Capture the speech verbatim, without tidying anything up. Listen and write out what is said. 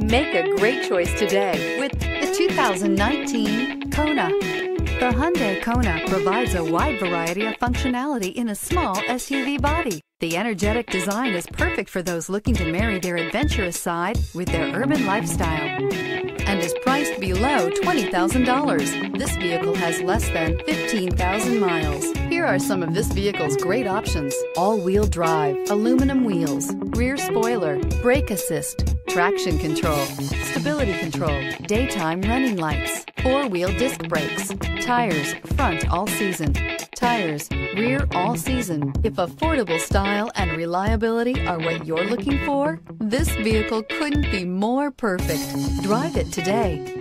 Make a great choice today with the two thousand nineteen Kona. The Hyundai Kona provides a wide variety of functionality in a small S U V body. The energetic design is perfect for those looking to marry their adventurous side with their urban lifestyle, and is priced below twenty thousand dollars. This vehicle has less than fifteen thousand miles. Here are some of this vehicle's great options: all-wheel drive, aluminum wheels, rear spoiler, brake assist, traction control, stability control, daytime running lights, four-wheel disc brakes, tires front all season, tires rear all season. If affordable style and reliability are what you're looking for, this vehicle couldn't be more perfect. Drive it today.